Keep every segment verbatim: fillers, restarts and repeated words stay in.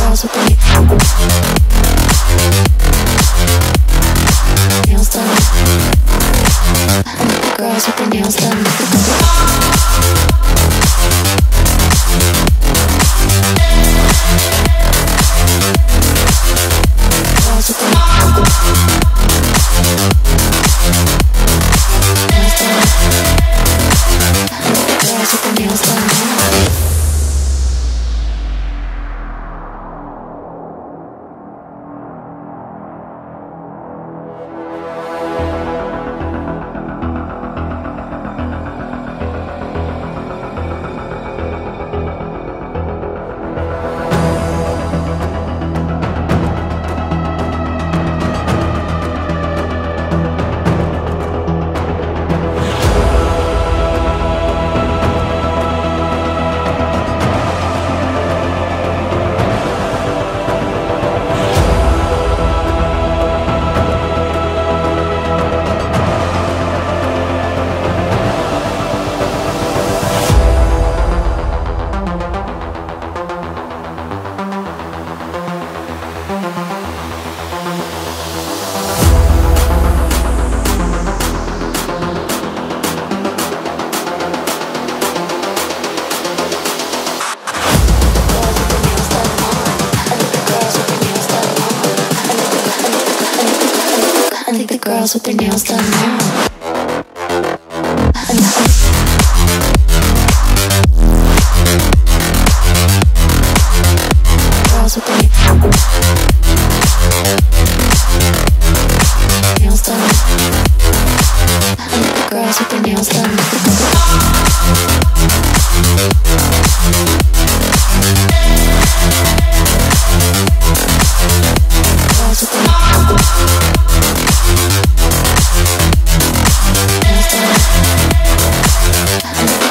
Girls with their nails done now. Girls with their nails done. Girls with their nails done. Girls with their nails done.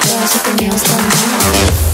Girls with their nails done.